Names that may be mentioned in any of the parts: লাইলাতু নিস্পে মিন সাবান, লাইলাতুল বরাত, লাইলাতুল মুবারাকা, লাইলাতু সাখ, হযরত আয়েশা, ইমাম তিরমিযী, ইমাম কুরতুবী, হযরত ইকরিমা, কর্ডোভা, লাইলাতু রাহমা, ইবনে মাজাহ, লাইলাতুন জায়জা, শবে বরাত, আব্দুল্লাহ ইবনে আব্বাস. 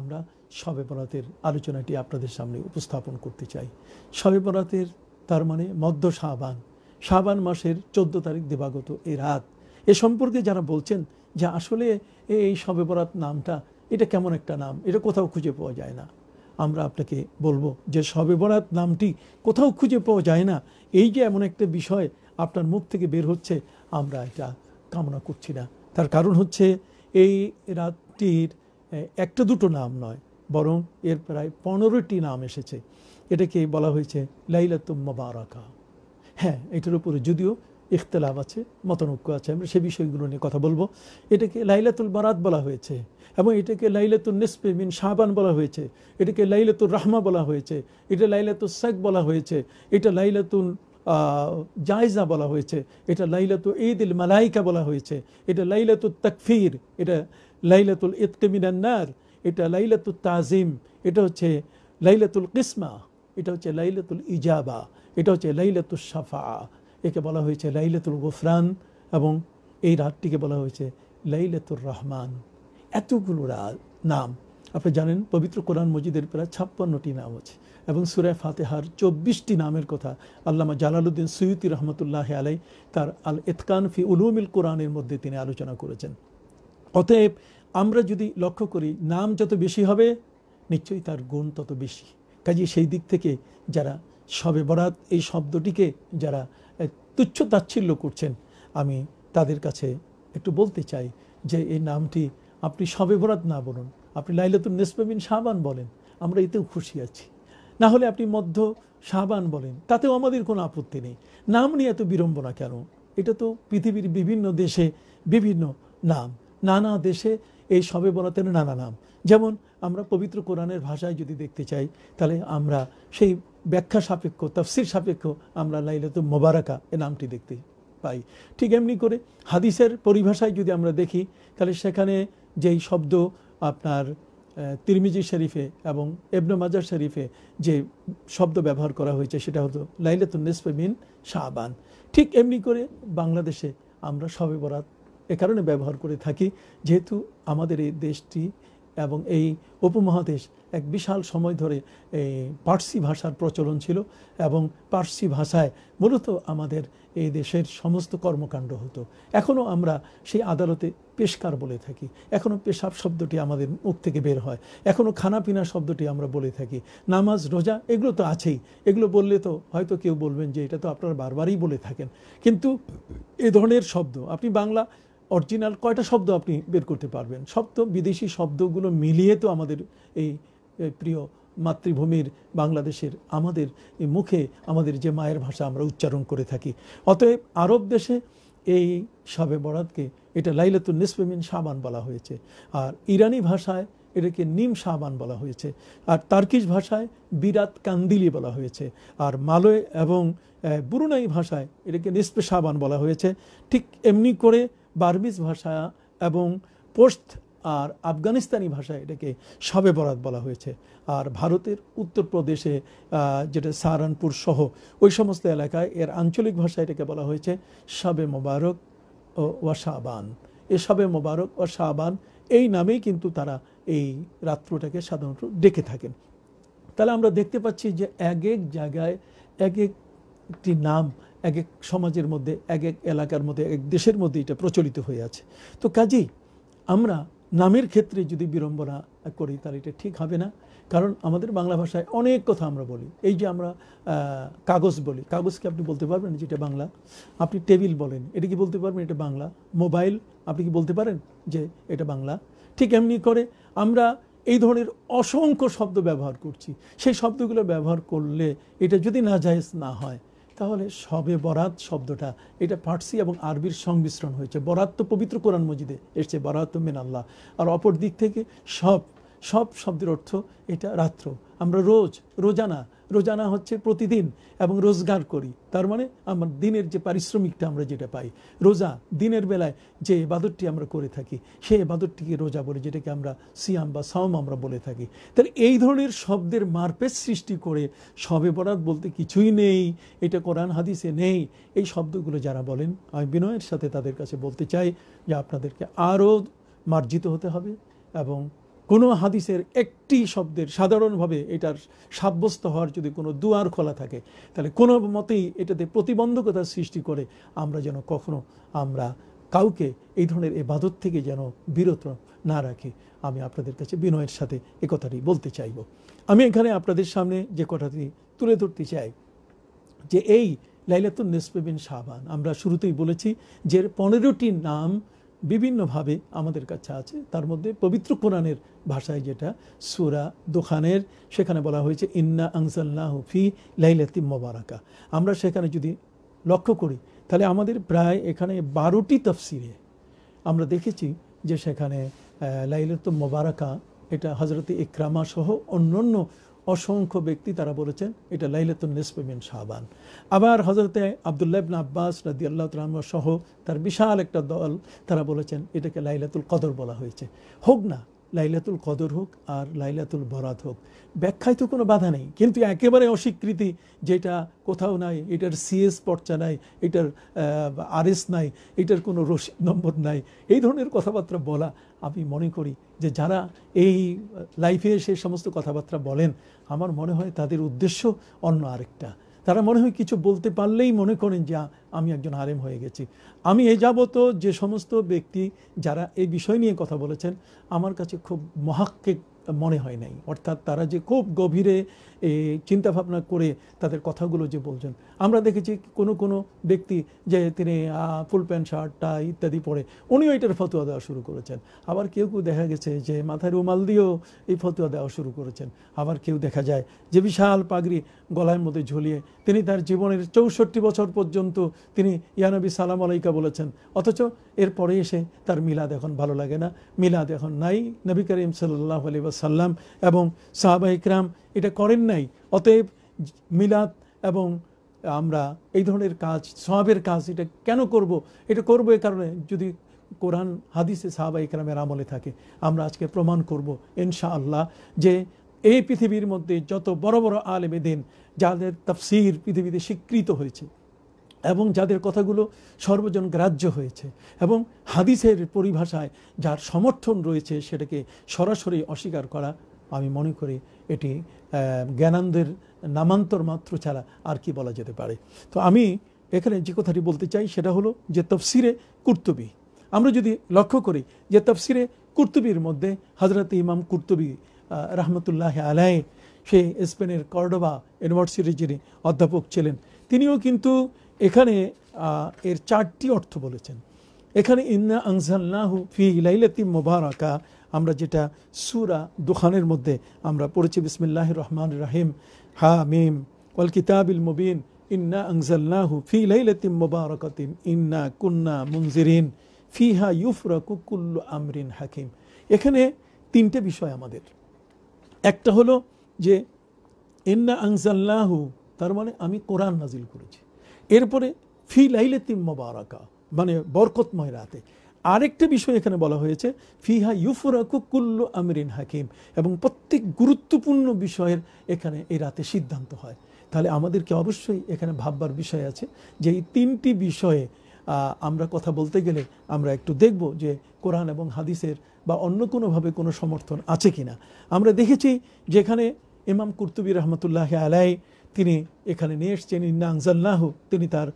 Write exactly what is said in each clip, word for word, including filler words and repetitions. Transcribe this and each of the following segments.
আমরা শবে বরাতের আলোচনাটি আপনাদের সামনে উপস্থাপন করতে চাই। শবে বরাতের তার মানে মধ্য শাবান, শাবান মাসের চোদ্দ তারিখ দিবাগত এই রাত। এ সম্পর্কে যারা বলছেন যে আসলে এই শবে বরাত নামটা এটা কেমন একটা নাম, এটা কোথাও খুঁজে পাওয়া যায় না, আমরা আপনাকে বলবো যে শবে বরাত নামটি কোথাও খুঁজে পাওয়া যায় না, এই যে এমন একটা বিষয় আপনার মুখ থেকে বের হচ্ছে, আমরা এটা কামনা করছি না। তার কারণ হচ্ছে এই রাতটির একটা দুটো নাম নয়, বরং এর প্রায় পনেরোটি নাম এসেছে। এটাকে বলা হয়েছে লাইলাতুল মুবারাকা। হ্যাঁ, এটার উপরে যদিও ইখতলাফ আছে, মতানৈক্য আছে, আমরা সে বিষয়গুলো নিয়ে কথা বলবো। এটাকে লাইলাতুল বরাত বলা হয়েছে এবং এটাকে লাইলাতু নিস্পে মিন সাবান বলা হয়েছে, এটাকে লাইলাতু রাহমা বলা হয়েছে, এটা লাইলাতু সাখ বলা হয়েছে, এটা লাইলাতুন জায়জা বলা হয়েছে, এটা লাইলাতু ঈদুল মালাইকা বলা হয়েছে, এটা লাইলাতু তাকফীর, এটা লাইলাতুল ইতক মিনান নার, এটা লাইলাতু তাজিম, এটা হচ্ছে লাইলাতুল কিসমা, এটা হচ্ছে লাইলাতুল ইজাবা, এটা হচ্ছে লাইলাতু শাফা, একে বলা হয়েছে লাইলাতুল গুফরান এবং এই রাতটিকে বলা হয়েছে লাইলাতুর রহমান। এতগুলো নাম আপনি জানেন পবিত্র কোরআন মজিদের প্রায় ছাপ্পান্নটি নাম আছে এবং সুরায় ফাতেহার চব্বিশটি নামের কথা আল্লামা জালালুদ্দিন সুয়ুতি রহমতুল্লাহ আলাই তার আল ইতকান ফি উলুমিল কোরআনের মধ্যে তিনি আলোচনা করেছেন। অতএব আমরা যদি লক্ষ্য করি, নাম যত বেশি হবে নিশ্চয়ই তার গুণ তত বেশি। কাজে সেই দিক থেকে যারা শবে বরাত এই শব্দটিকে যারা তুচ্ছ তাচ্ছিল্য করছেন, আমি তাদের কাছে একটু বলতে চাই যে এই নামটি আপনি শবে বরাত না বলুন, আপনি লাইলাতুন নিস্পে মিন সাবান বলেন, আমরা এতেও খুশি আছি। না হলে আপনি মধ্য সাবান বলেন, তাতেও আমাদের কোনো আপত্তি নেই। নাম নিয়ে এত বিড়ম্বনা কেন? এটা তো পৃথিবীর বিভিন্ন দেশে বিভিন্ন নাম, নানা দেশে এই শবে বরাতের নানা নাম। যেমন আমরা পবিত্র কোরআনের ভাষায় যদি দেখতে চাই, তাহলে আমরা সেই ব্যাখ্যা সাপেক্ষ, তাফসির সাপেক্ষ আমরা লাইলাতুল মুবারাকা এ নামটি দেখতে পাই। ঠিক এমনি করে হাদিসের পরিভাষায় যদি আমরা দেখি, তাহলে সেখানে যেই শব্দ আপনার তিরমিযী শরীফে এবং ইবনে মাজাহ শরীফে যে শব্দ ব্যবহার করা হয়েছে সেটা হতো লাইলাতুন নিস্পে মিন সাবান। ঠিক এমনি করে বাংলাদেশে আমরা শবে বরাত এ কারণে ব্যবহার করে থাকি, যেহেতু আমাদের এই দেশটি এবং এই উপমহাদেশ এক বিশাল সময় ধরে এই পার্সি ভাষার প্রচলন ছিল এবং পার্সি ভাষায় মূলত আমাদের এই দেশের সমস্ত কর্মকাণ্ড হতো। এখনও আমরা সেই আদালতে পেশকার বলে থাকি, এখনও পেশাব শব্দটি আমাদের মুখ থেকে বের হয়, এখনও খানাপিনা শব্দটি আমরা বলে থাকি। নামাজ, রোজা এগুলো তো আছেই, এগুলো বললে তো হয়তো কেউ বলবেন যে এটা তো আপনারা বারবারই বলে থাকেন, কিন্তু এ ধরনের শব্দ আপনি বাংলা অরিজিনাল কয়টা শব্দ আপনি বের করতে পারবেন? শব্দ বিদেশি শব্দগুলো মিলিয়ে তো আমাদের এই প্রিয় মাতৃভূমির বাংলাদেশের আমাদের মুখে আমাদের যে মায়ের ভাষা আমরা উচ্চারণ করে থাকি। অতএব আরব দেশে এই শবে বরাতকে এটা লাইলাতুন নিস্পে মিন সাবান বলা হয়েছে, আর ইরানি ভাষায় এটাকে নিম সাবান বলা হয়েছে, আর তার্কিশ ভাষায় বিরাত কান্দিলি বলা হয়েছে, আর মালয় এবং বুরুনাই ভাষায় এটাকে নিস্পে সাবান বলা হয়েছে। ঠিক এমনি করে বার্মিজ ভাষা এবং পশতু আর আফগানিস্তানি ভাষায় এটাকে শবে বরাত বলা হয়েছে। আর ভারতের উত্তরপ্রদেশে যেটা সাহারানপুর সহ ওই সমস্ত এলাকায় এর আঞ্চলিক ভাষায় এটাকে বলা হয়েছে শবে মোবারক ওয়া শাবান। এ শবে মোবারক ওয়া শাবান এই নামেই কিন্তু তারা এই রাত্রটাকে সাধারণত ডেকে থাকেন। তাহলে আমরা দেখতে পাচ্ছি যে এক এক জায়গায় এক একটি নাম এক এক সমাজের মধ্যে, এক এক এলাকার মধ্যে, এক দেশের মধ্যে এটা প্রচলিত হয়ে আছে। তো কাজেই আমরা নামের ক্ষেত্রে যদি বিড়ম্বনা করি তাহলে এটা ঠিক হবে না, কারণ আমাদের বাংলা ভাষায় অনেক কথা আমরা বলি। এই যে আমরা কাগজ বলি, কাগজকে আপনি বলতে পারবেন যেটা বাংলা? আপনি টেবিল বলেন, এটা কি বলতে পারবেন এটা বাংলা? মোবাইল আপনি কি বলতে পারেন যে এটা বাংলা? ঠিক এমনি করে আমরা এই ধরনের অসংখ্য শব্দ ব্যবহার করছি, সেই শব্দগুলো ব্যবহার করলে এটা যদি নাজায়েজ না হয়, তাহলে শবে বরাত শব্দটা এটা ফার্সি এবং আরবির সংমিশ্রণ হয়েছে। বরাত তো পবিত্র কোরআন মজিদে এসছে বরাত মিন আল্লাহ, আর অপর দিক থেকে শব, শব শব্দের অর্থ এটা রাত্র। আমরা রোজ, রোজানা, রোজানা হচ্ছে প্রতিদিন এবং রোজগার করি, তার মানে আমার দিনের যে পারিশ্রমিকটা আমরা যেটা পাই, রোজা দিনের বেলায় যে ইবাদতটি আমরা করে থাকি সেই ইবাদতটিকে রোজা বলি, যেটাকে আমরা সিয়াম বা সাওম আমরা বলে থাকি। তাহলে এই ধরনের শব্দের মারপেচ সৃষ্টি করে শবে বরাত বলতে কিছুই নেই, এটা কোরআন হাদিসে নেই, এই শব্দগুলো যারা বলেন আমি বিনয়ের সাথে তাদের কাছে বলতে চাই যে আপনাদেরকে আরও মার্জিত হতে হবে এবং কোনো হাদিসের একটি শব্দের সাধারণভাবে এটার সাব্যস্ত হওয়ার যদি কোনো দুয়ার খোলা থাকে, তাহলে কোনো মতেই এটাতে প্রতিবন্ধকতা সৃষ্টি করে আমরা যেন কখনো আমরা কাউকে এই ধরনের ইবাদত থেকে যেন বিরত না রাখি। আমি আপনাদের কাছে বিনয়ের সাথে এ কথাটি বলতে চাইব। আমি এখানে আপনাদের সামনে যে কথাটি তুলে ধরতে চাই যে এই লাইলাতুন নিস্পে মিন সাবান, আমরা শুরুতেই বলেছি যে পনেরোটি নাম বিভিন্নভাবে আমাদের কাছে আছে। তার মধ্যে পবিত্র কোরআনের ভাষায় যেটা সূরা দোখানের, সেখানে বলা হয়েছে ইন্না আনজালনাহু ফি লাইলাতিল মুবারাকা। আমরা সেখানে যদি লক্ষ্য করি তাহলে আমাদের প্রায় এখানে বারোটি তাফসিরে আমরা দেখেছি যে সেখানে লাইলাতুল মুবারাকা এটা হযরত ইকরিমা সহ অন্যান্য অসংখ্য ব্যক্তি তারা বলেছেন এটা লাইলাতুন নিস্পে মিন সাবান। আবার হযরতে আব্দুল্লাহ ইবনে আব্বাস রাদিয়াল্লাহু তাআলা সহ তার বিশাল একটা দল তারা বলেছেন এটাকে লাইলাতুল কদর বলা হয়েছে। হোক না লাইলাতুল কদর হোক আর লাইলাতুল বরাত হোক, ব্যাখ্যায় তো কোনো বাধা নেই, কিন্তু একেবারে অস্বীকৃতি যেটা কোথাও নাই, এটার সিএস পর্চা নাই, এটার আরএস নাই, এটার কোনো রসিদ নম্বর নাই, এই ধরনের কথাবার্তা বলা আমি মনে করি যে যারা এই লাইফে সেই সমস্ত কথাবার্তা বলেন আমার মনে হয় তাদের উদ্দেশ্য অন্য আরেকটা। তারা মনে হয় কিছু বলতে পারলেই মনে করেন যে আমি একজন আলেম হয়ে গেছি। আমি এ যাবত যে সমস্ত ব্যক্তি যারা এই বিষয় নিয়ে কথা বলেছেন আমার কাছে খুব মহাক্কিক মনে হয় নাই, অর্থাৎ তারা যে খুব গভীরে চিন্তাভাবনা করে তাদের কথাগুলো যে বলছেন। আমরা দেখেছি কোনো কোনো ব্যক্তি যে তিনি ফুল প্যান্ট শার্ট টাই ইত্যাদি পরে উনিও এটার ফতোয়া দেওয়া শুরু করেছেন। আবার কেউ কেউ দেখা গেছে যে মাথায় রুমাল দিয়েও এই ফতোয়া দেওয়া শুরু করেছেন। আবার কেউ দেখা যায় যে বিশাল পাগড়ি গলার মধ্যে ঝুলিয়ে তিনি তার জীবনের চৌষট্টি বছর পর্যন্ত তিনি ইয়ানবী সালাম আলাইকা বলেছেন, অথচ এরপরে এসে তার মিলাদ এখন ভালো লাগে না, মিলাদ এখন নাই, নবী করিম সাল্লাল্লাহু আলাইহি সাল্লাম এবং সাহাবা ইকরাম এটা করেন নাই, অতএব মিলাদ এবং আমরা এই ধরনের কাজ সওয়াবের কাজ এটা কেন করব? এটা করব এই কারণে যদি কোরআন হাদিসে সাহাবা ইকরামের আমলে থাকে। আমরা আজকে প্রমাণ করব ইনশাআল্লাহ যে এই পৃথিবীর মধ্যে যত বড় বড় আলেমে দিন যাদের তাফসীর পৃথিবীতে স্বীকৃত হয়েছে এবং যাদের কথাগুলো সর্বজন গ্রাহ্য হয়েছে এবং হাদিসের পরিভাষায় যার সমর্থন রয়েছে সেটাকে সরাসরি অস্বীকার করা আমি মনে করি এটি জ্ঞানানন্দের নামান্তর মাত্র ছাড়া আর কি বলা যেতে পারে। তো আমি এখানে যে কথাটি বলতে চাই সেটা হলো যে তফসিরে কুরতুবী আমরা যদি লক্ষ্য করি যে তফসিরে কুরতুবীর মধ্যে হযরত ইমাম কুরতুবী রাহমাতুল্লাহ আলাইহি, সে স্পেনের কর্ডোভা ইউনিভার্সিটির যিনি অধ্যাপক ছিলেন, তিনিও কিন্তু এখানে এর চারটি অর্থ বলেছেন। এখানে ইন্না আনজালনাহু ফি লাইলাতিল মুবারাকা আমরা যেটা সূরা দুখানের মধ্যে আমরা পড়েছি বিসমিল্লাহির রহমানির রহিম হামিম ওয়াল কিতাবিল মুবিন ইন্না আনজালনাহু ফি লাইলাতিল মুবারাকাতিন ইন্না কুন্না মুনজিরিন ফিহা ইউফরাকু কুল্লু আমরিন হাকিম। এখানে তিনটে বিষয় আমাদের, একটা হলো যে ইন্না আনজালনাহু তার মানে আমি কোরআন নাজিল করেছি, এরপরে ফি লাইলাতিল মুবারাকা মানে বরকতময় রাতে। আরেকটা বিষয় এখানে বলা হয়েছে ফিহা ইউফরাকু কুল্লু আমরিন হাকিম এবং প্রত্যেক গুরুত্বপূর্ণ বিষয়ের এখানে এই রাতে সিদ্ধান্ত হয়। তাহলে আমাদেরকে অবশ্যই এখানে ভাববার বিষয় আছে যে এই তিনটি বিষয়ে আমরা কথা বলতে গেলে আমরা একটু দেখব যে কোরআন এবং হাদিসের বা অন্য কোনোভাবে কোনো সমর্থন আছে কি না। আমরা দেখেছি যেখানে ইমাম কুরতুবী রহমতুল্লাহ আলাই তিনি এখানে নিয়ে এসছেন ইন্না আনজালনাহু, তিনি তার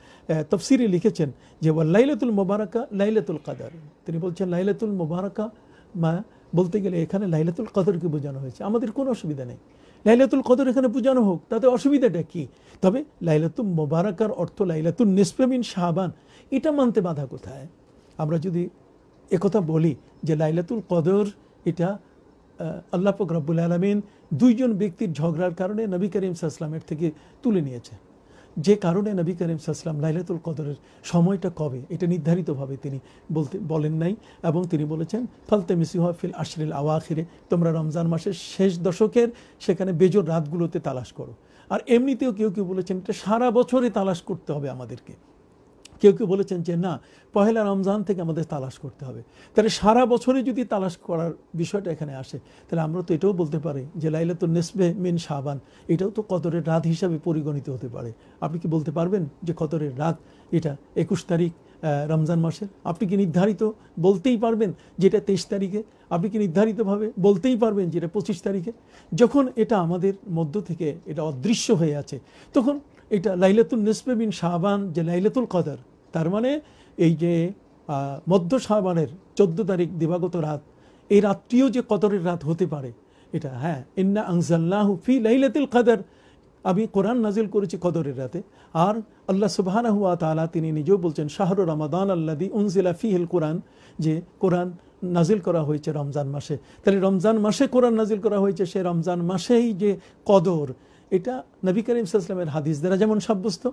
তাফসীরে লিখেছেন যে ওয়া লাইলাতুল মুবারাকা লাইলাতুল কদর। তিনি বলছেন লাইলাতুল মুবারাকা মা বলতে গেলে এখানে লাইলাতুল কদরকে বোঝানো হয়েছে, আমাদের কোনো অসুবিধা নেই, লাইলাতুল কদর এখানে বোঝানো হোক তাতে অসুবিধাটা কি? তবে লাইলাতুল মুবারাকার অর্থ লাইলাতুন নিস্পে মিন সাবান, এটা মানতে বাধা কোথায়? আমরা যদি একথা বলি যে লাইলাতুল কদর এটা আল্লাহ পাক রব্বুল আলামিন দুইজন ব্যক্তির ঝগড়ার কারণে নবী করিম সাল্লাল্লাহু আলাইহি ওয়াসাল্লামের থেকে তুলে নিয়েছে, যে কারণে নবী করিম সাল্লাল্লাহু আলাইহি ওয়াসাল্লাম লাইলাতুল কদরের সময়টা কবে এটা নির্ধারিতভাবে তিনি বলতে বলেন নাই এবং তিনি বলেছেন ফালতামিসুহা ফিল আশরিল আওয়াখিরে, তোমরা রমজান মাসের শেষ দশকের সেখানে বেজোর রাতগুলোতে তালাশ করো। আর এমনিতেও কেউ কেউ বলেছেন এটা সারা বছরই তালাশ করতে হবে আমাদেরকে, কেউ কেউ বলেছেন যে না পহেলা রমজান থেকে আমাদের তালাশ করতে হবে। তাহলে সারা বছরে যদি তালাশ করার বিষয়টা এখানে আসে তাহলে আমরা তো এটাও বলতে পারি যে লাইলাতুন নিস্পে মিন সাবান এটাও তো কদরের রাত হিসাবে পরিগণিত হতে পারে। আপনি কি বলতে পারবেন যে কদরের রাত এটা একুশ তারিখ রমজান মাসের? আপনি কি নির্ধারিত বলতেই পারবেন যেটা তেইশ তারিখে? আপনি কি নির্ধারিতভাবে বলতেই পারবেন যেটা পঁচিশ তারিখে? যখন এটা আমাদের মধ্য থেকে এটা অদৃশ্য হয়ে আছে, তখন এটা লাইলাতুন নিস্পে মিন সাবান, যে লাইলাতুল কদর, তার মানে এই যে মধ্য সাবানের চোদ্দ তারিখ দিবাগত রাত, এই রাতটিও যে কদরের রাত হতে পারে, এটা হ্যাঁ ইন্না আনজালনাহু ফি লাইলাতুল কদর, আমি কোরআন নাজিল করেছি কদরের রাতে। আর আল্লাহ সুবহানাহু ওয়া তাআলা তিনি নিজেও বলছেন শাহরু রমাদান আল্লাযী উনজিলা ফিহিল কোরআন, যে কোরআন নাজিল করা হয়েছে রমজান মাসে। তাহলে রমজান মাসে কোরআন নাজিল করা হয়েছে, সে রমজান মাসেই যে কদর, এটা নবী করিম সাল্লাল্লাহু আলাইহি ওয়াসাল্লামের হাদিস দ্বারা যেমন সাব্যস্ত,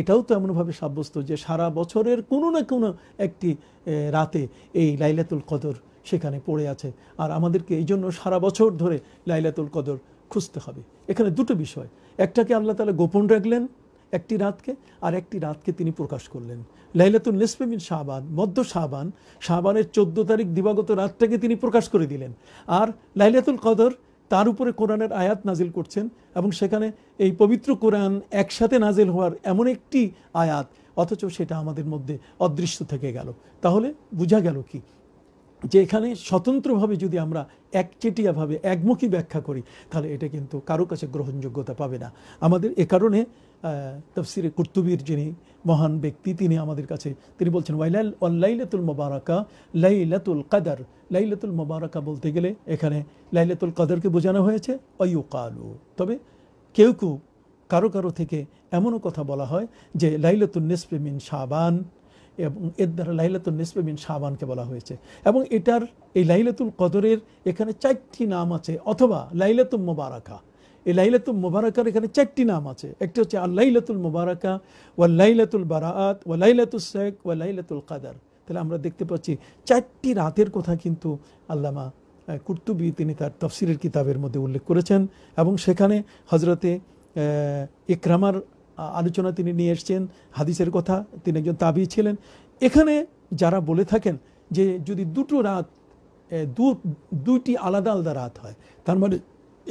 এটাও তো এমনভাবে সাব্যস্ত যে সারা বছরের কোনো না কোনো একটি রাতে এই লাইলাতুল কদর সেখানে পড়ে আছে। আর আমাদেরকে এই জন্য সারা বছর ধরে লাইলাতুল কদর খুঁজতে হবে। এখানে দুটো বিষয়, একটাকে আল্লাহ তাআলা গোপন রাখলেন একটি রাতকে, আর একটি রাতকে তিনি প্রকাশ করলেন। লাইলাতুল নিসফে মিন শাবান, মধ্য শাবান, শাবানের চোদ্দ তারিখ দিবাগত রাতটাকে তিনি প্রকাশ করে দিলেন। আর লাইলাতুল কদর, তার উপরে কোরআনের আয়াত নাজিল করছেন, এবং সেখানে এই পবিত্র কোরআন একসাথে নাজিল হওয়ার এমন একটি আয়াত, অথচ সেটা আমাদের মধ্যে অদৃশ্য থেকে গেল। তাহলে বোঝা গেল কি, যে এখানে স্বতন্ত্রভাবে যদি আমরা একচেটিয়াভাবে একমুখী ব্যাখ্যা করি, তাহলে এটা কিন্তু কারো কাছে গ্রহণযোগ্যতা পাবে না। আমাদের এ কারণে তফসীরে কুরতুবীর যিনি মহান ব্যক্তি তিনি আমাদের কাছে তিনি বলছেন ওয়াইলাল লাইলাতুল মুবারাকা লাইলাতুল কদর। লাইলাতুল মুবারাকা বলতে গেলে এখানে লাইলাতুল কদরকে বোঝানো হয়েছে ওয়াইয়ুকালু। তবে কেউ কেউ কারো কারো থেকে এমনও কথা বলা হয় যে লাইলাতুন নিসফে মিন শাবান, এবং এর দ্বারা লাইলাতুল নিসফে মিন শাবানকে বলা হয়েছে। এবং এটার এই লাইলাতুল কদরের এখানে চারটি নাম আছে, অথবা লাইলাতুল মুবারাকা, এই লাইলাতুল মুবারাকার এখানে চারটি নাম আছে। একটি হচ্ছে আল লাইলাতুল মুবারাকা ওয়া লাইলাতুল বরাত ওয়া লাইলাতু সাখ ওয়া লাইলাতুল কদর। তাহলে আমরা দেখতে পাচ্ছি চারটি রাতের কথা কিন্তু আল্লামা কুরতুবী তিনি তার তাফসীরের কিতাবের মধ্যে উল্লেখ করেছেন, এবং সেখানে হযরতে ইকরামার আলোচনা তিনি নিয়ে এসেছেন, হাদিসের কথা, তিনি একজন তাবি ছিলেন। এখানে যারা বলে থাকেন যে যদি দুটো রাত দু দুইটি আলাদা আলাদা রাত হয়, তার মানে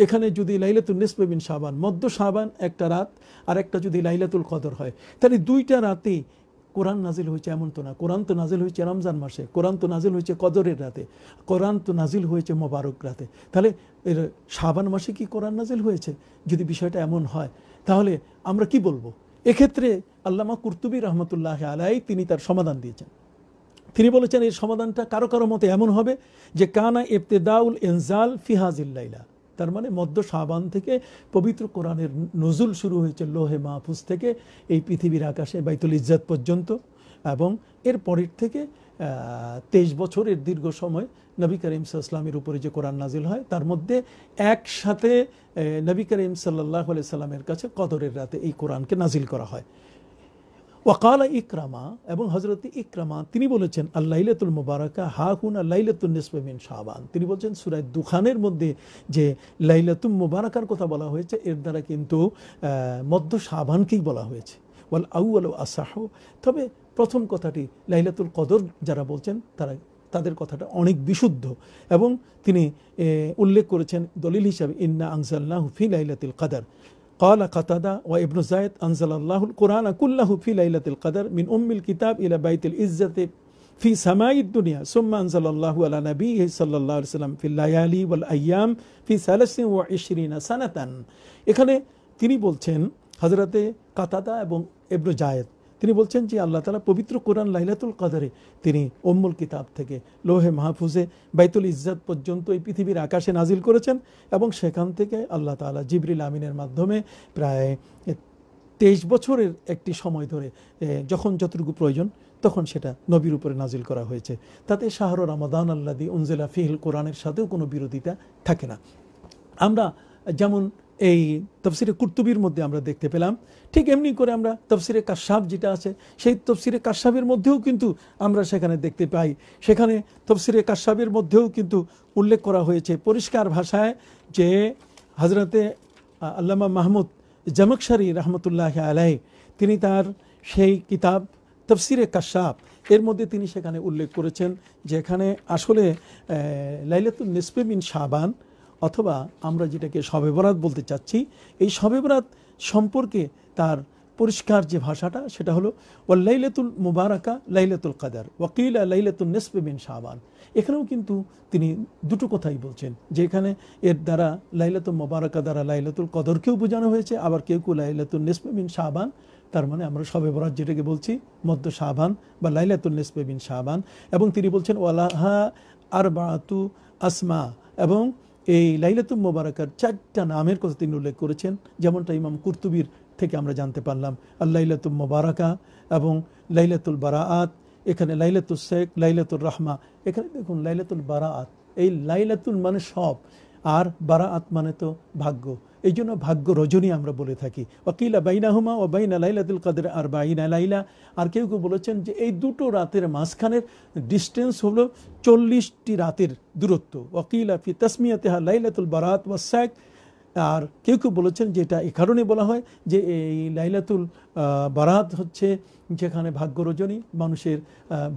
এখানে যদি লাইলাতুল নিসফে মিন শাবান, মধ্য শাবান একটা রাত, আর একটা যদি লাইলাতুল কদর হয়, তাহলে দুইটা রাতেই কোরআন নাজিল হয়েছে এমন তো না। কোরআন তো নাজিল হয়েছে রমজান মাসে, কোরআন তো নাজিল হয়েছে কদরের রাতে, কোরআন তো নাজিল হয়েছে মোবারক রাতে। তাহলে এর শাবান মাসে কি কোরআন নাজিল হয়েছে? যদি বিষয়টা এমন হয়, তাহলে আমরা কি বলবো? এক্ষেত্রে আল্লামা কুরতুবী রহমতুল্লাহ আলাই তিনি তার সমাধান দিয়েছেন। তিনি বলেছেন এই সমাধানটা কারো কারো মতে এমন হবে যে কানা ইবতিদাউল ইনজাল ফি হাযিল লাইলা, তার মানে মধ্য শাবান থেকে পবিত্র কোরআনের নজুল শুরু হয়েছে লোহে মাহফুজ থেকে এই পৃথিবীর আকাশে বাইতুল ইজ্জত পর্যন্ত, এবং এর পরের থেকে তেইশ বছরের দীর্ঘ সময় নবী করিম সাল্লামের উপরে যে কোরআন নাজিল হয়, তার মধ্যে একসাথে নবী করিম সাল্লাল্লাহু আলাইহি সাল্লামের কাছে কদরের রাতে এই কোরআনকে নাজিল করা হয়। ওয়াকালা ইকরামা, এবং হযরত ইকরামা তিনি বলেছেন আল লাইলাতুল মুবারাকা হা হুনা লাইলাতুন নিসফে মিন শাবান। তিনি বলছেন সূরা দুখানের মধ্যে যে লাইলাতুল মুবারাকার কথা বলা হয়েছে, এর দ্বারা কিন্তু মধ্য শাবানকেই বলা হয়েছে, ওয়াল আউয়ালু আসাহু। তবে প্রথম কথাটি লাইলাতুল কদর যারা বলছেন তারা তাদের কথাটা অনেক বিশুদ্ধ, এবং তিনি উল্লেখ করেছেন দলিল হিসাবে ইন্না আনজালনাহু ফি লাইলাতুল কদর। قال قتادة وابن زيد أنزل الله القرآن كله في ليلة القدر من أم الكتاب إلى بيت العزة في سماء الدنيا ثم أنزل الله على نبيه صلى الله عليه وسلم في الليالي والأيام في ثلاث وعشرين سنة. এখানে তিনি বলছেন হযরতে কাতাদা এবং ইবনে জায়েদ তিনি বলছেন যে আল্লাহ তাআলা পবিত্র কোরআন লাইলাতুল কদরে তিনি উম্মুল কিতাব থেকে লোহে মাহফুজে বাইতুল ইজ্জত পর্যন্ত এই পৃথিবীর আকাশে নাজিল করেছেন, এবং সেখান থেকে আল্লাহ তাআলা জিবরিল আমিনের মাধ্যমে প্রায় তেইশ বছরের একটি সময় ধরে যখন যতটুকু প্রয়োজন তখন সেটা নবীর উপরে নাজিল করা হয়েছে। তাতে শাহরু রমাদান আল্লাযী উনজিলা ফিহিল কোরআনের সাথেও কোনো বিরোধিতা থাকে না। আমরা যেমন এই তাফসীরে কুরতুবীর মধ্যে আমরা দেখতে পেলাম, ঠিক এমনি করে আমরা তাফসীরে কাশাফ যেটা আছে সেই তাফসীরে কাশাফের মধ্যেও কিন্তু আমরা সেখানে দেখতে পাই, সেখানে তাফসীরে কাশাফের মধ্যেও কিন্তু উল্লেখ করা হয়েছে পরিষ্কার ভাষায় যে হযরতে আল্লামা মাহমুদ জামাখশরী রহমতুল্লাহ আলাইহি তিনি তার সেই কিতাব তাফসীরে কাশাফ এর মধ্যে তিনি সেখানে উল্লেখ করেছেন যেখানে আসলে লাইলাতুন নিসফে মিন শাবান, অথবা আমরা যেটাকে শবে বরাত বলতে চাচ্ছি, এই শবে বরাত সম্পর্কে তার পরিষ্কার যে ভাষাটা সেটা হলো ওয়া লাইলাতুল মুবারাকা লাইলাতুল কদর ওয়া কিলা লাইলাতুন নিস্পে মিন সাবান। এখানেও কিন্তু তিনি দুটো কথাই বলছেন, যে এখানে এর দ্বারা লাইলাতুল মুবারাকা দ্বারা লাইলাতুল কদরকেও বোঝানো হয়েছে, আবার কেউ কেউ লাইলাতুন নিস্পে মিন সাবান, তার মানে আমরা শবে বরাত যেটাকে বলছি মধ্য সাবান বা লাইলাতুল নিস্পে মিন সাবান। এবং তিনি বলছেন ওয়ালাহা আরবাতু আসমা, এবং এই লাইলাতুল মুবারাকার চারটা নামের কথা তিনি উল্লেখ করেছেন, যেমনটা ইমাম কুরতুবীর থেকে আমরা জানতে পারলাম আল লাইলাতুল মুবারাকা এবং লাইলাতুল বরাত, এখানে লাইলাতু সাখ, লাইলাতু রাহমা। এখানে দেখুন লাইলাতুল বরাত, এই লাইলাতুল মানে সব আর বরাত মানে তো ভাগ্য, এই জন্য ভাগ্য রজনী আমরা বলে থাকি। ওয়াকিলা বাইনাহুমা ও বাইনা লাইলাতুল কদর আর বাইনা লাইলা। আর কেউ কেউ বলেছেন যে এই দুটো রাতের মাঝখানের ডিস্টেন্স হলো চল্লিশটি রাতের দূরত্ব। ওয়াকিলা ফি তাসমিয়াতিহা লাইলাতুল বরাত ওয়া সাখ। আর কেউ কেউ বলেছেন যে এটা এ কারণে বলা হয় যে এই লাইলাতুল বরাত হচ্ছে যেখানে ভাগ্য রজনী, মানুষের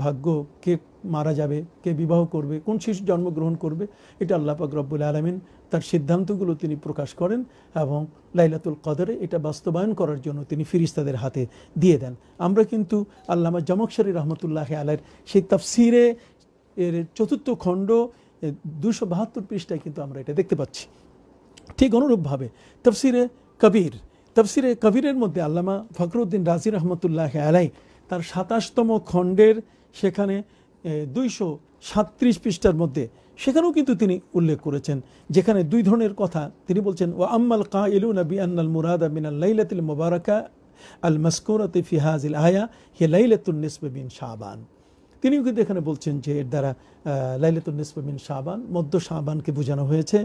ভাগ্য, কে মারা যাবে, কে বিবাহ করবে, কোন শিশু জন্মগ্রহণ করবে, এটা আল্লাহ পাক রব্বুল আলামিন তার সিদ্ধান্তগুলো তিনি প্রকাশ করেন এবং লাইলাতুল কদরে এটা বাস্তবায়ন করার জন্য তিনি ফেরেশতাদের হাতে দিয়ে দেন। আমরা কিন্তু আল্লামা জামখশরী রহমতুল্লাহ আলাইহির সেই তাফসিরে এর চতুর্থ খণ্ড দুশো বাহাত্তর পৃষ্ঠায় কিন্তু আমরা এটা দেখতে পাচ্ছি। ঠিক অনুরূপভাবে তফসিরে কবীর, তফসিরে কবীরের মধ্যে আল্লামা ফখরুদ্দিন রাজি রহমতুল্লাহ আলাই তার সাতাশতম খণ্ডের সেখানে দুইশো সাতত্রিশ পৃষ্ঠার মধ্যে সেখানেও কিন্তু তিনি উল্লেখ করেছেন, যেখানে দুই ধরনের কথা তিনি বলছেন ওয়া আম্মাল কাইলুনা বিআন্নাল মুরাদা মিনাল লাইলাতিল মুবারাকা আল মাসকুরাতি ফি হাযিল আয়া হিয়া লাইলাতুন নিসফে মিন শাবান। তিনিও কিন্তু এখানে বলছেন যে এর দ্বারা লাইলাতুন নিসফে মিন শাবান মধ্য শাবানকে বোঝানো হয়েছে।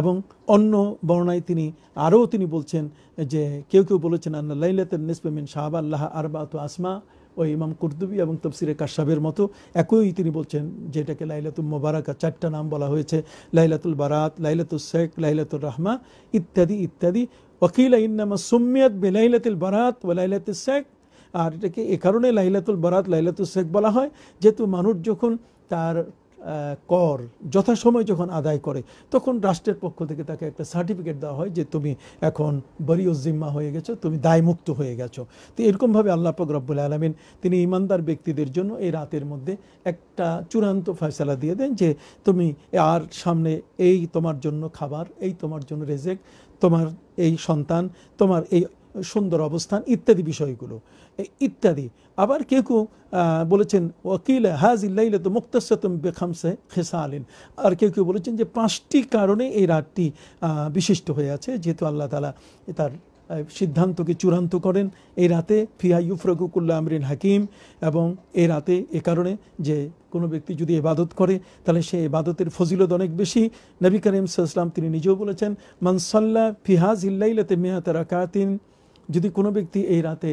এবং অন্য বর্ণায় তিনি আরও তিনি বলছেন যে কেউ কেউ বলেছেন আন্না লাইলাতুন নিসফে মিন শাবান লাহা আরবাতু আসমা, ওই ইমাম কুরতুবী এবং তফসিরে কাশাবের মতো একই তিনি বলছেন যেটাকে লাইলাতুল মুবারাকা চারটা নাম বলা হয়েছে, লাইলাতুল বরাত, লাইলাতু সাখ, লাইলাতু রাহমা ইত্যাদি ইত্যাদি। ওয়াকিলা ইন্নামা সুম্মিয়াত বিলাইলাতিল বরাত ওয়া লাইলাতু সাখ। আর এটাকে এ কারণে লাইলাতুল বরাত লাইলাতু সাখ বলা হয় যেহেতু মানুষ যখন তার কর যথাসময় যখন আদায় করে তখন রাষ্ট্রের পক্ষ থেকে তাকে একটা সার্টিফিকেট দেওয়া হয় যে তুমি এখন বরিউজ জিম্মা হয়ে গেছো, তুমি দায়মুক্ত হয়ে গেছো। তো এরকমভাবে আল্লাহ পাক রব্বুল আলামিন তিনি ইমানদার ব্যক্তিদের জন্য এই রাতের মধ্যে একটা চূড়ান্ত ফয়সালা দিয়ে দেন যে তুমি আর সামনে এই তোমার জন্য খাবার, এই তোমার জন্য রেজেক, তোমার এই সন্তান, তোমার এই সুন্দর অবস্থান ইত্যাদি বিষয়গুলো ইত্যাদি। আবার কেউ কেউ বলেছেন ওয়াকিল হাজিল লাইলাতু মুক্তাসাতুম বিখামসে খিসালিন। আর কেউ কেউ বলেছেন যে পাঁচটি কারণে এই রাতটি বিশিষ্ট হয়ে আছে, যেহেতু আল্লাহ তাআলা তার সিদ্ধান্তকে চূড়ান্ত করেন এই রাতে, ফিহা ইউফরাকু কুল্লু আমরিন হাকিম, এবং এই রাতে এ কারণে যে কোনো ব্যক্তি যদি ইবাদত করে তাহলে সে ইবাদতের ফজিলত অনেক বেশি। নবী করিম সাল্লাল্লাহু আলাইহি ওয়াসাল্লাম তিনি নিজেও বলেছেন মান সাল্লা ফি হাজিল লাইলাতি মিয়াত রাকাতিন, যদি কোনো ব্যক্তি এই রাতে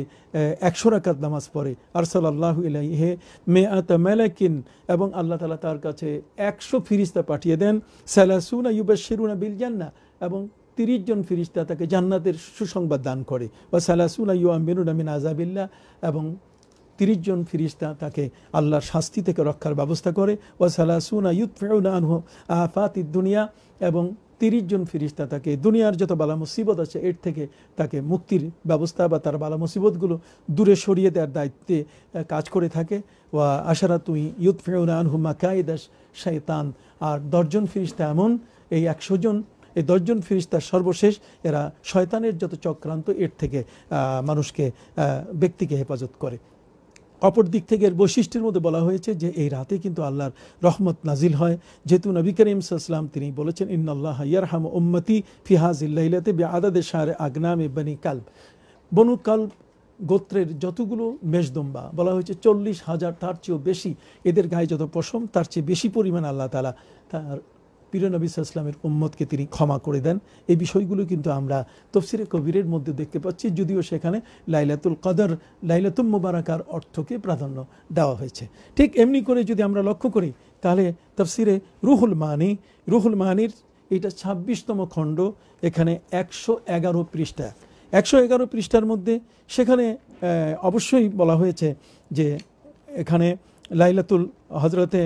একশো রাকাত নামাজ পড়ে আরসালাল্লাহু ইলাইহি মিআতা মালাকিন, এবং আল্লাহ তাআলা তার কাছে একশো ফেরেশতা পাঠিয়ে দেন, সালাসুনা ইউবাশশিরুনা বিল জান্নাহ, এবং তিরিশ জন ফেরেশতা তাকে জান্নাতের সুসংবাদ দান করে, ওয়া সালাসুনা ইউআমিনুনা মিন আযাবিল্লাহ, এবং তিরিশ জন ফেরেশতা তাকে আল্লাহর শাস্তি থেকে রক্ষার ব্যবস্থা করে, ওয়া সালাসুনা ইউতফিউনা আনহু আফাতিদ দুনিয়া, এবং তিরিশ জন ফেরেশতা তাকে দুনিয়ার যত বালা মুসিবত আছে এর থেকে তাকে মুক্তির ব্যবস্থা বা তার বালা মুসিবতগুলো দূরে সরিয়ে দেওয়ার দায়িত্বে কাজ করে থাকে, ওয়া আশারাতু ইউতফিউনা আনহু মাকাইদাশ শাইতান। আর দশজন ফেরেশতা এমন, এই একশো জন এই দশজন ফেরেশতার সর্বশেষ এরা শয়তানের যত চক্রান্ত এর থেকে মানুষকে ব্যক্তিকে হেফাজত করে। অপর দিক থেকে এর বৈশিষ্ট্যের মধ্যে বলা হয়েছে যে এই রাতে কিন্তু আল্লাহর রহমত নাজিল হয়, যেহেতু নবী করিম সাল্লাল্লাহু আলাইহি ওয়াসাল্লাম তিনি বলেছেন ইন্নাল্লাহ ইয়ারহামু উম্মতি ফি হাযিহিল লাইলাতি বিআদাদি শাহরি আগনামি বনি কালব, বনু কালব গোত্রের যতগুলো মেষদম্বা বলা হয়েছে চল্লিশ হাজার, তার চেয়েও বেশি, এদের গায়ে যত পশম তার চেয়ে বেশি পরিমাণ আল্লাহ তাআলা তার প্রিয় নবী সাল্লাল্লাহু আলাইহি ওয়াসাল্লামের উম্মতকে তিনি ক্ষমা করে দেন। এই বিষয়গুলো কিন্তু আমরা তফসিরে কবীরের মধ্যে দেখতে পাচ্ছি, যদিও সেখানে লাইলাতুল কদর লাইলাতুল মুবারাকার অর্থকে প্রাধান্য দেওয়া হয়েছে। ঠিক এমনি করে যদি আমরা লক্ষ্য করি তাহলে তফসিরে রুহুল মানি, রুহুল মানির এটা ছাব্বিশতম খণ্ড, এখানে একশো এগারো পৃষ্ঠা, একশো এগারো পৃষ্ঠার মধ্যে সেখানে অবশ্যই বলা হয়েছে যে এখানে লাইলাতুল হজরতে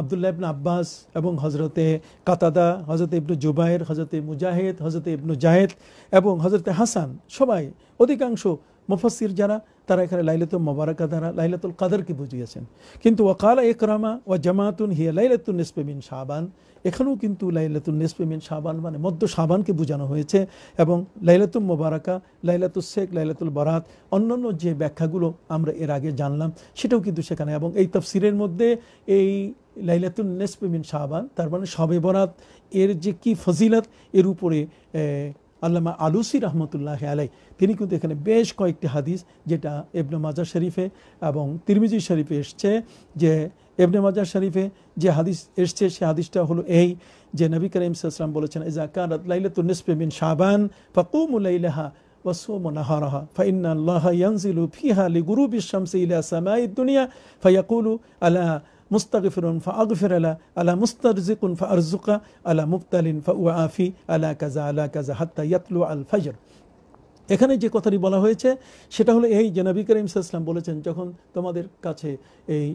আব্দুল্লাহ ইবনে আব্বাস এবং হজরতে কাতাদা, হজরতে ইবনু জুবায়ের, হজরতে মুজাহিদ, হজরতে ইবনু জায়েদ এবং হজরতে হাসান সবাই অধিকাংশ মুফাসসির যারা তারা এখানে লাইলাতুল মুবারাকা দ্বারা লাইলাতুল কাদরকে বুঝিয়েছেন। কিন্তু ওয়াকালা ইকরামা ওয়া জামাতুন হিয়া লাইলাতুন নিস্পে মিন সাবান, এখানেও কিন্তু লাইলাতুন নিস্পে মিন সাবান মানে মধ্য সাবানকে বোঝানো হয়েছে। এবং লাইলাতুল মুবারাকা, লাইলাতু সাখ, লাইলাতুল বরাত অন্যান্য যে ব্যাখ্যাগুলো আমরা এর আগে জানলাম সেটাও কিন্তু সেখানে। এবং এই তাফসীরের মধ্যে এই লাইলাতুন নিস্পে মিন সাবান তার মানে শবে বরাত এর যে কি ফজিলত এর উপরে আল্লামা আলুসি রহমতুল্লাহ আলাই তিনি কিন্তু এখানে বেশ কয়েকটি হাদিস, যেটা ইবনে মাজাহ শরীফে এবং তিরমিযী শরীফে এসছে, যে ইবনে মাজাহ শরীফে যে হাদিস এসছে সে হাদিসটা হলো এই যে নবী করিম সাল্লাল্লাহু আলাইহি ওয়াসাল্লাম বলেছেন ইযা কানাত লাইলাতুন নিসফি মিন শাবান ফাকুমু লাইলাহা ওয়া সুমু নাহারাহা ফাইন্না আল্লাহা ইয়ানজিলু ফিহা লিগুরুবিশ শামসি ইলা সামাইদ দুনিয়া ফায়াকুলু আলা মুস্তাগফিরুন ফাগফির লা আলা মুস্তারজিকুন ফারজুকা আলা মুবতালিন ফাউআফি আলা কাযা আলা কাযা হাত্তা ইয়াতলু আল ফজর। এখানে যে কথাটি বলা হয়েছে সেটা হলো এই যে নবী করিম সাল্লাল্লাহু আলাইহি ওয়াসাল্লাম বলেছেন যখন তোমাদের কাছে এই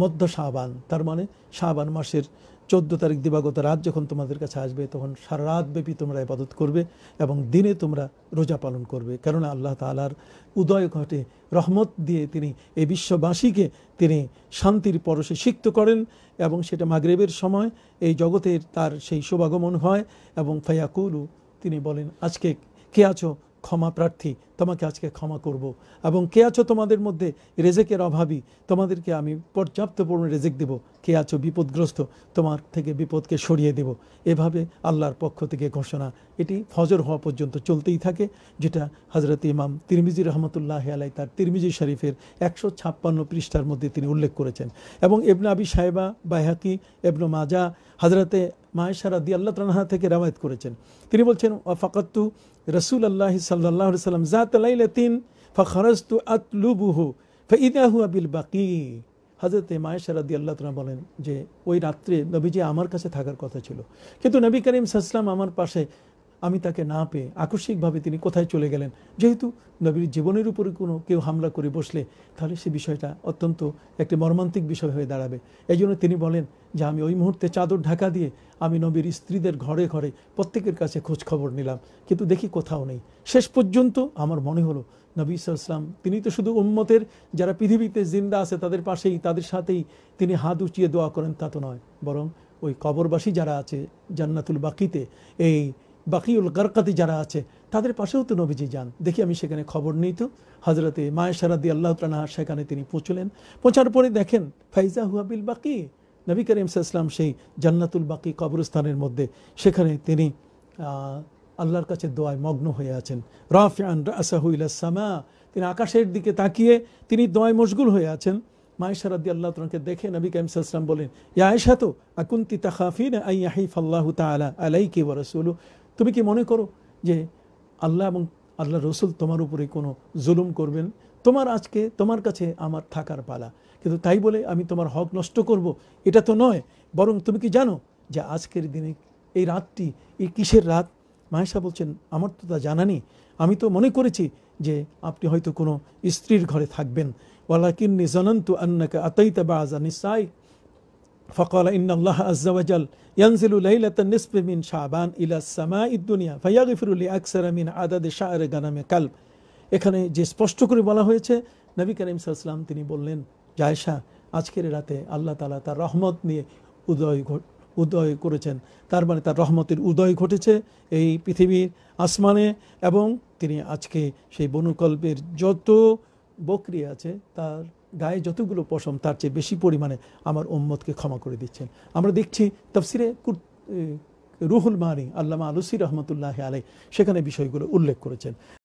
মধ্য শাবান তার মানে শাবান মাসের চোদ্দ তারিখ দিবাগত রাত যখন তোমাদের কাছে আসবে তখন সারা রাতব্যাপী তোমরা ইবাদত করবে এবং দিনে তোমরা রোজা পালন করবে, কারণ আল্লাহ তাআলার উদয় ঘটে রহমত দিয়ে তিনি এই বিশ্ববাসীকে তিনি শান্তির পরশে সিক্ত করেন এবং সেটা মাগরিবের সময় এই জগতের তার সেই শুভাগমন হয়। এবং ফায়াকুলু তিনি বলেন আজকে কে আছো ক্ষমা প্রার্থী, তোমাকে আজকে ক্ষমা করব, এবং কে আছো তোমাদের মধ্যে রেজেকের অভাবী, তোমাদেরকে আমি পর্যাপ্ত পরিমাণে রেজেক দেব, কে আছো বিপদগ্রস্ত তোমার থেকে বিপদকে সরিয়ে দেব। এভাবে আল্লাহর পক্ষ থেকে ঘোষণা এটি ফজর হওয়া পর্যন্ত চলতেই থাকে, যেটা হযরত ইমাম তিরমিযী রহমতুল্লাহ আলাই তার তিরমিযী শরীফের একশো ছাপ্পান্ন পৃষ্ঠার মধ্যে তিনি উল্লেখ করেছেন। এবং ইবনে আবি শাইবা, বাইহাকি, ইবনে মাজাহ হযরতে আয়েশা রাদিয়াল্লাহু তাআলা থেকে রওয়ায়াত করেছেন। তিনি বলছেন ফাকাতু রাসূলুল্লাহ সাল্লাল্লাহু আলাইহি ওয়াসাল্লাম যাত লাইলাতিন ফখরাজতু আতলুবুহু ফাইযা হুয়া বিল বাকী। হযরত আয়েশা রাদিয়াল্লাহু তাআলা বলেন যে ওই রাত্রে নবীজি আমার কাছে থাকার কথা ছিল, কিন্তু নবী করিম সাল্লাল্লাহু আলাইহি ওয়াসাল্লাম আমার পাশে আমি তাকে না পেয়ে আকস্মিকভাবে তিনি কোথায় চলে গেলেন, যেহেতু নবীর জীবনের উপরে কোনো কেউ হামলা করে বসলে তাহলে সে বিষয়টা অত্যন্ত একটি মর্মান্তিক বিষয় হয়ে দাঁড়াবে। এই জন্য তিনি বলেন যে আমি ওই মুহূর্তে চাদর ঢাকা দিয়ে আমি নবীর স্ত্রীদের ঘরে ঘরে প্রত্যেকের কাছে খোঁজ খবর নিলাম, কিন্তু দেখি কোথাও নেই। শেষ পর্যন্ত আমার মনে হলো নবী সাল্লাল্লাহু আলাইহি ওয়াসাল্লাম তিনি তো শুধু উম্মতের যারা পৃথিবীতে জিন্দা আছে তাদের পাশেই তাদের সাথেই তিনি হাত উঁচিয়ে দোয়া করেন তা তো নয়, বরং ওই কবরবাসী যারা আছে জান্নাতুল বাকীতে এই বাকিউল গারকাতে যারা আছে তাদের পাশেও তো নবীজি যান, দেখি আমি সেখানে খবর নিই তো। হযরতে আয়েশা রাদিয়াল্লাহু তাআলা সেখানে তিনি পৌঁছলেন, পৌঁছার পরে দেখেন ফাইজা হুয়া বিল বাকি, নবী করিম সাল্লাল্লাহু আলাইহি ওয়াসাল্লাম সেই জান্নাতুল বাকি কবরস্থানের মধ্যে সেখানে তিনি আল্লাহর কাছে দোয়ায় মগ্ন হয়ে আছেন। রাফিআন রাসাহু ইলাস সামা, তিনি আকাশের দিকে তাকিয়ে তিনি দোয়ায় মশগুল হয়ে আছেন। আয়েশা রাদিয়াল্লাহু তাআলাকে দেখে নবী করিম সাল্লাল্লাহু আলাইহি ওয়াসাল্লাম বলেন ইয়া আয়েশা তু আকুনতি তাখাফিনা আন ইয়াহিফাল্লাহু তাআলা আলাইকি ওয়া রাসূলুহু, তুমি কি মনে করো যে আল্লাহ এবং আল্লাহ রসুল তোমার উপরে কোনো জুলুম করবেন, তোমার আজকে তোমার কাছে আমার থাকার পালা, কিন্তু তাই বলে আমি তোমার হক নষ্ট করব এটা তো নয়, বরং তুমি কি জানো যে আজকের দিনে এই রাতটি এই কিসের রাত? আয়েশা বলছেন আমার তো তা জানা নেই, আমি তো মনে করেছি যে আপনি হয়তো কোনো স্ত্রীর ঘরে থাকবেন। ওয়ালাকিন্নী জানান্তু আন্নাকা আতাইতা বা'যা নিসাইক فقال إن الله عز وجل ينزل ليلة النصف من شعبان إلى السماء الدنيا فيغفر لأكثر من عدد شعر غنم كلب. এখানে যে স্পষ্ট করে বলা হয়েছে নবী করিম সাল্লাল্লাহু আলাইহি ওয়াসাল্লাম তিনি বললেন আয়েশা আজকের রাতে আল্লাহ তাআলা তার রহমত নিয়ে উদয় উদয় করেছেন, তার মানে তার রহমতের উদয় ঘটেছে এই পৃথিবীর আসমানে, এবং তিনি আজকে সেই বনুকল্পের যত বকরি আছে তার গায়ে যতগুলো পশম তার চেয়ে বেশি পরিমাণে আমার উম্মতকে ক্ষমা করে দিচ্ছেন। আমরা দেখছি তাফসিরে রুহুল মানি আল্লামা আলুসি রহমতুল্লাহ আলাইহি সেখানে বিষয়গুলো উল্লেখ করেছেন।